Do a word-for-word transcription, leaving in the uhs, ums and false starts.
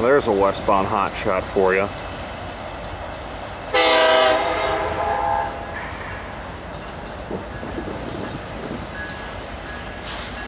Well, there's a westbound hot shot for you.